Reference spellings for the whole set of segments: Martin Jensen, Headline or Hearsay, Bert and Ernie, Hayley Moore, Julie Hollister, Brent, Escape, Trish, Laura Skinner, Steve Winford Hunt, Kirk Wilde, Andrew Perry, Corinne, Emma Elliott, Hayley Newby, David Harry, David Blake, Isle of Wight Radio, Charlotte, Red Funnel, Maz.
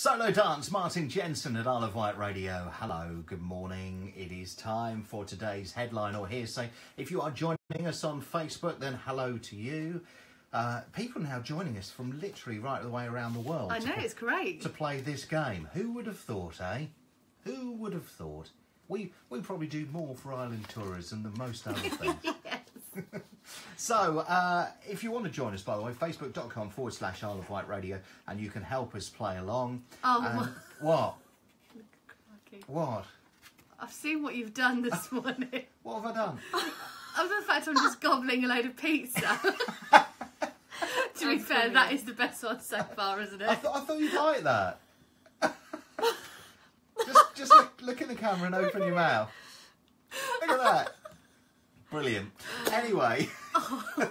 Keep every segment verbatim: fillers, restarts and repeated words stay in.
Solo dance, Martin Jensen at Isle of Wight Radio. Hello, good morning. It is time for today's headline or hearsay. If you are joining us on Facebook, then hello to you. Uh, people now joining us from literally right the way around the world. I know, it's great. To play this game. Who would have thought, eh? Who would have thought? We, we probably do more for island tourism than most other things. Yes. So, uh, if you want to join us, by the way, facebook.com forward slash Isle of Wight Radio, and you can help us play along. Oh, um, what? What? What? I've seen what you've done this morning. What have I done? Other than the fact I'm just gobbling a load of pizza. To be fair, that is the best one so far, isn't it? I, th I thought you'd like that. just just look, look in the camera and open your mouth. Look at that. Brilliant. Anyway, uh,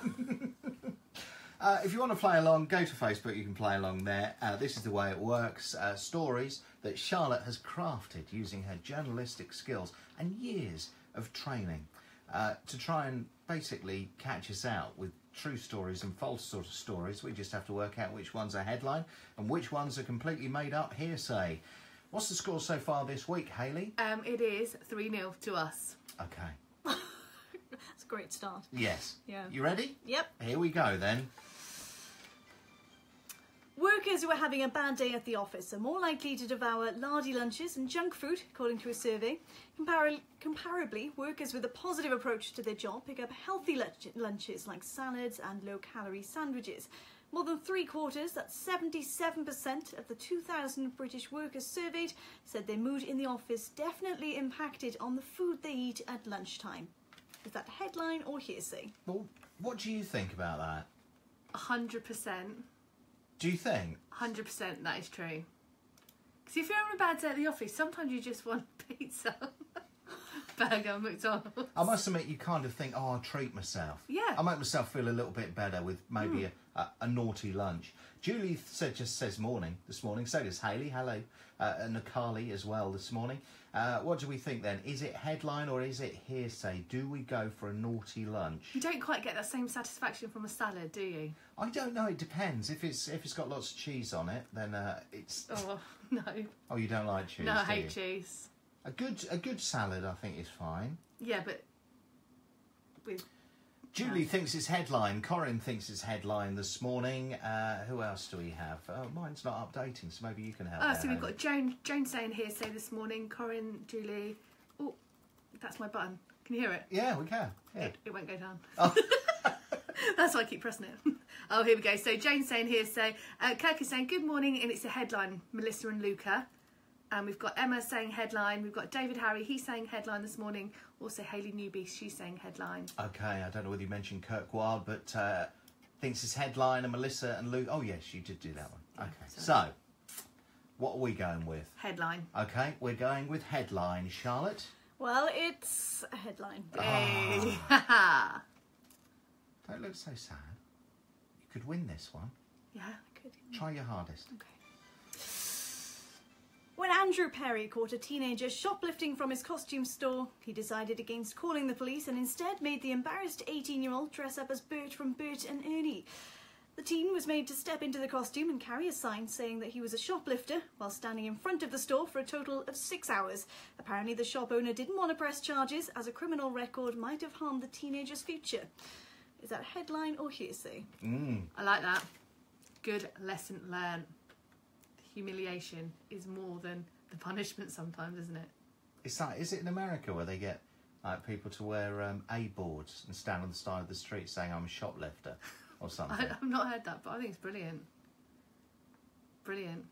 if you want to play along, go to Facebook, you can play along there. Uh, this is the way it works. Uh, stories that Charlotte has crafted using her journalistic skills and years of training uh, to try and basically catch us out with true stories and false sort of stories. We just have to work out which ones are headline and which ones are completely made up hearsay. What's the score so far this week, Hayley? Um, it is three nil to us. Okay. That's a great start. Yes. Yeah. You ready? Yep. Here we go then. Workers who are having a bad day at the office are more likely to devour lardy lunches and junk food, according to a survey. Compar comparably, workers with a positive approach to their job pick up healthy lunch lunches like salads and low-calorie sandwiches. More than three quarters, that's seventy-seven percent of the two thousand British workers surveyed, said their mood in the office definitely impacted on the food they eat at lunchtime. Is that headline or hearsay? Well, what do you think about that? one hundred percent. Do you think? one hundred percent that is true. Because if you're on a bad day at the office, sometimes you just want pizza, burger, McDonald's. I must admit, you kind of think, oh, I'll treat myself. Yeah. I make myself feel a little bit better with maybe mm. a, a, a naughty lunch. Julie said, just says morning this morning. So does Hayley. Hello. Uh, and Nakali as well this morning. Uh, what do we think then? Is it headline or is it hearsay? Do we go for a naughty lunch? You don't quite get that same satisfaction from a salad, do you? I don't know. It depends. If it's if it's got lots of cheese on it, then uh, it's. Oh no. Oh, you don't like cheese? No, I hate do you? cheese. A good a good salad, I think, is fine. Yeah, but with. Julie yeah. thinks it's headline. Corinne thinks it's headline this morning. Uh, who else do we have? Oh, mine's not updating, so maybe you can help. Oh, so we've got Joan, Joan saying hearsay this morning. Corinne, Julie. Oh, that's my button. Can you hear it? Yeah, we can. Yeah. It, it won't go down. Oh. That's why I keep pressing it. Oh, here we go. So Jane saying hearsay. Uh, Kirk is saying good morning, and it's a headline. Melissa and Luca. And we've got Emma saying headline. We've got David Harry, he's saying headline this morning. Also Hayley Newby, she's saying headline. OK, I don't know whether you mentioned Kirk Wilde, but uh, thinks it's headline and Melissa and Luke. Oh, yes, you did do that one. Yeah, OK, sorry. So what are we going with? Headline. OK, we're going with headline, Charlotte. Well, it's a headline. Hey. Oh. Don't look so sad. You could win this one. Yeah, I could. Try your hardest. OK. When Andrew Perry caught a teenager shoplifting from his costume store, he decided against calling the police and instead made the embarrassed eighteen-year-old dress up as Bert from Bert and Ernie. The teen was made to step into the costume and carry a sign saying that he was a shoplifter while standing in front of the store for a total of six hours. Apparently the shop owner didn't want to press charges as a criminal record might have harmed the teenager's future. Is that headline or hearsay? Mm. I like that. Good lesson learned. Humiliation is more than the punishment sometimes, isn't it? It's like, is it in America where they get like people to wear um, A-boards and stand on the side of the street saying I'm a shoplifter or something? I, I've not heard that, but I think it's brilliant. Brilliant.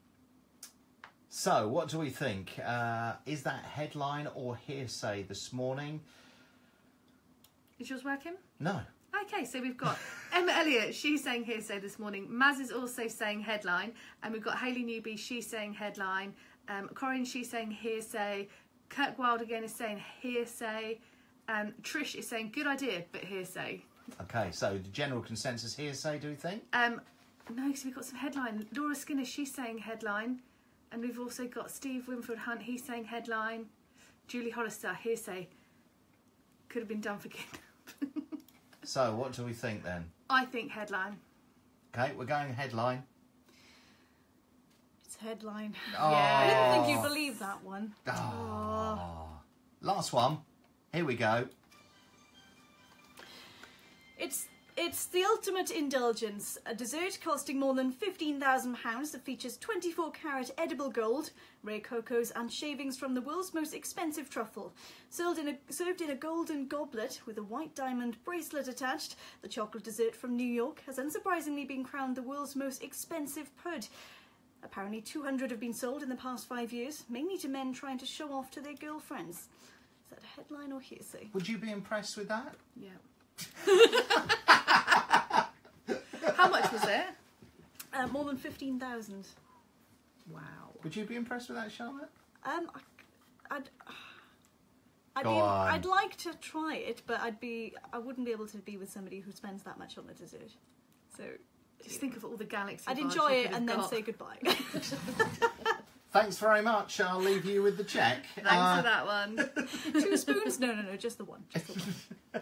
So, what do we think? Uh, is that headline or hearsay this morning? Is yours working? No. Okay, so we've got Emma Elliott, she's saying hearsay this morning. Maz is also saying headline. And we've got Hayley Newby, she's saying headline. Um, Corinne, she's saying hearsay. Kirk Wilde again is saying hearsay. And um, Trish is saying good idea, but hearsay. Okay, so the general consensus hearsay, do we think? Um, no, because we've got some headline. Laura Skinner, she's saying headline. And we've also got Steve Winford Hunt, he's saying headline. Julie Hollister, hearsay. Could have been done for kidnapping. So, what do we think then? I think headline. Okay, we're going headline. It's Best headline. Oh. Yeah. I didn't think you'd believe that one. Oh. Oh. Last one. Here we go. It's it's the ultimate indulgence. A dessert costing more than fifteen thousand pounds that features twenty-four carat edible gold, rare cocos and shavings from the world's most expensive truffle. Served in a, served in a golden goblet with a white diamond bracelet attached, the chocolate dessert from New York has unsurprisingly been crowned the world's most expensive P U D. Apparently two hundred have been sold in the past five years, mainly to men trying to show off to their girlfriends. Is that a headline or hearsay? Would you be impressed with that? Yeah. How much was it? Uh, more than fifteen thousand. Wow. Would you be impressed with that, Charlotte? Um, I, I'd, I'd, be, I'd like to try it, but I'd be, I wouldn't be able to be with somebody who spends that much on a dessert. So just think of all the galaxy. I'd enjoy it and then say goodbye. Thanks very much. I'll leave you with the cheque. Thanks uh, for that one. Two spoons? No, no, no, just the one. Just the one.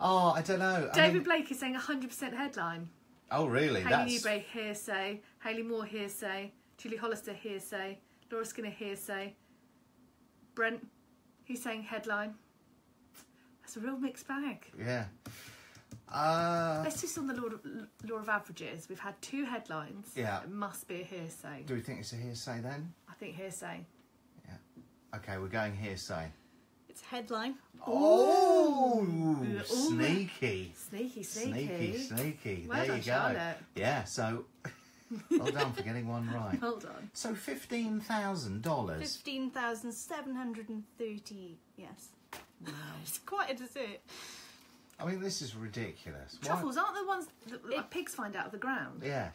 Oh, I don't know. David I mean... Blake is saying one hundred percent headline. Oh, really? Hayley Newby hearsay. Hayley Moore hearsay. Julie Hollister hearsay. Laura Skinner hearsay. Brent, he's saying headline. That's a real mixed bag. Yeah. Uh, Let's just on the law of, law of averages. We've had two headlines. Yeah. It must be a hearsay. Do we think it's a hearsay then? I think hearsay. Yeah. Okay, we're going hearsay. It's headline. Oh, ooh, sneaky. Sneaky, sneaky. Sneaky, sneaky. Well there done, you go. Charlotte. Yeah, so well done for getting one right. Well done. So fifteen thousand dollars. fifteen thousand seven hundred thirty, yes. Wow. It's quite a dessert. I mean, this is ridiculous. Truffles aren't the ones that like, pigs find out of the ground. Yes.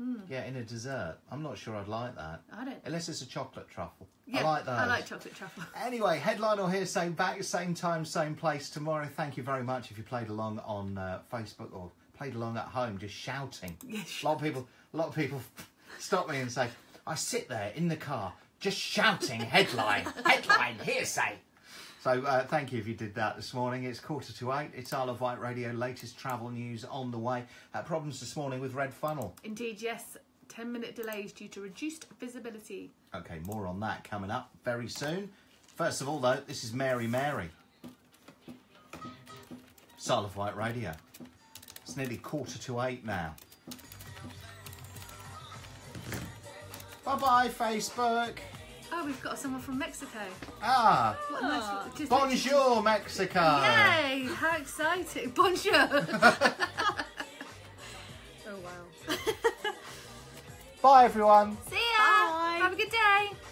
Hmm. Yeah, in a dessert. I'm not sure I'd like that. I don't. Unless it's a chocolate truffle. Yeah, I like those. I like chocolate truffle. Anyway, headline or hearsay, back same time, same place tomorrow. Thank you very much if you played along on uh, Facebook or played along at home, just shouting. Yes. A lot of people, a lot of people stop me and say, I sit there in the car just shouting headline, headline, hearsay. So uh, thank you if you did that this morning. It's quarter to eight. It's Isle of Wight Radio. Latest travel news on the way. Uh, problems this morning with Red Funnel. Indeed, yes. ten minute delays due to reduced visibility. OK, more on that coming up very soon. First of all, though, this is Mary Mary. It's Isle of Wight Radio. It's nearly quarter to eight now. Bye-bye, Facebook. Oh, we've got someone from Mexico. Ah. What ah. Nice, bonjour, Mexico. Yay, how exciting. Bonjour. Oh, wow. Bye, everyone. See ya. Bye. Have a good day.